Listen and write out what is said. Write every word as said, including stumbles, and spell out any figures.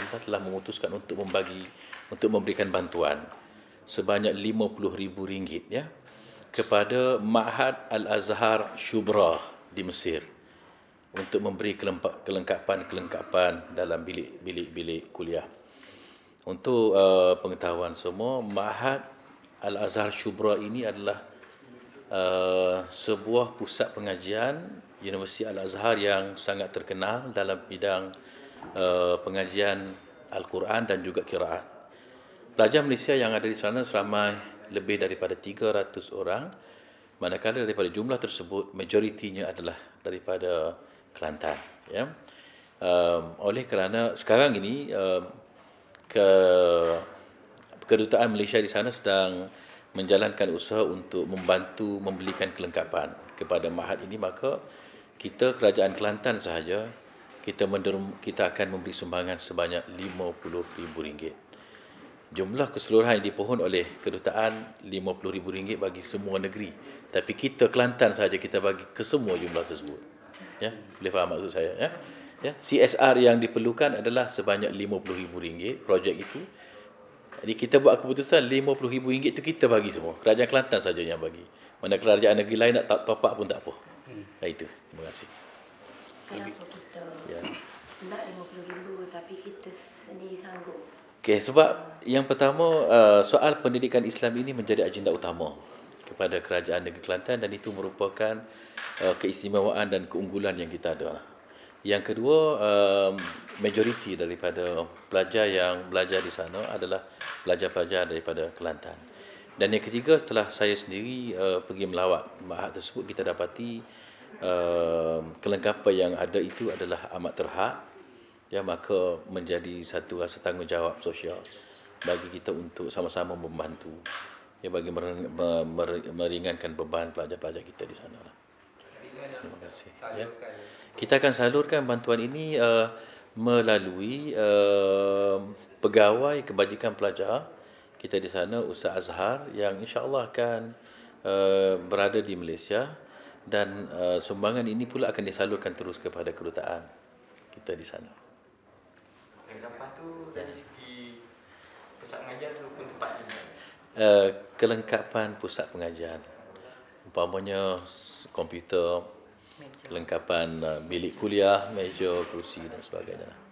Kelantan telah memutuskan untuk membagi, untuk memberikan bantuan sebanyak lima puluh ribu ringgit ya, kepada Ma'had Al-Azhar Syubra di Mesir untuk memberi kelengkapan-kelengkapan dalam bilik-bilik kuliah. Untuk uh, pengetahuan semua, Ma'had Al-Azhar Syubra ini adalah uh, sebuah pusat pengajian Universiti Al-Azhar yang sangat terkenal dalam bidang uh, pengajian Al-Quran dan juga Qiraat. Pelajar Malaysia yang ada di sana seramai lebih daripada tiga ratus orang, manakala daripada jumlah tersebut, majoritinya adalah daripada Kelantan. Ya. Um, oleh kerana sekarang ini, um, ke Kedutaan Malaysia di sana sedang menjalankan usaha untuk membantu membelikan kelengkapan kepada Ma'had ini, maka kita Kerajaan Kelantan sahaja kita menderm, kita akan memberi sumbangan sebanyak lima puluh ribu ringgit. Jumlah keseluruhan yang dipohon oleh kedutaan lima puluh ribu ringgit bagi semua negeri, tapi kita Kelantan sahaja kita bagi ke semua jumlah tersebut. Ya, boleh faham maksud saya ya? Ya, C S R yang diperlukan adalah sebanyak lima puluh ribu ringgit projek itu. Jadi kita buat keputusan lima puluh ribu ringgit itu kita bagi semua. Kerajaan Kelantan saja yang bagi. Mana kerajaan negeri lain nak top up pun tak apa. Nah itu. Terima kasih. Kenapa kita ya. nak lima puluh ribu tapi kita sendiri sanggup? Okay, sebab yang pertama soal pendidikan Islam ini menjadi agenda utama kepada kerajaan negeri Kelantan dan itu merupakan keistimewaan dan keunggulan yang kita ada. Yang kedua, um, majoriti daripada pelajar yang belajar di sana adalah pelajar-pelajar daripada Kelantan. Dan yang ketiga, setelah saya sendiri uh, pergi melawat Ma'had tersebut, kita dapati uh, kelengkapan yang ada itu adalah amat terhad. Ya, maka menjadi satu rasa tanggungjawab sosial bagi kita untuk sama-sama membantu, ya, bagi meringankan beban pelajar-pelajar kita di sana. Terima kasih. Ya. Kita akan salurkan bantuan ini uh, melalui uh, pegawai kebajikan pelajar kita di sana, Ustaz Azhar, yang insya-Allah akan uh, berada di Malaysia, dan uh, sumbangan ini pula akan disalurkan terus kepada kedutaan kita di sana. Kelengkapan tu dari segi pusat pengajian ataupun tempat ini? Uh, kelengkapan pusat pengajian. Umpamanya komputer, kelengkapan bilik kuliah, meja, kerusi dan sebagainya.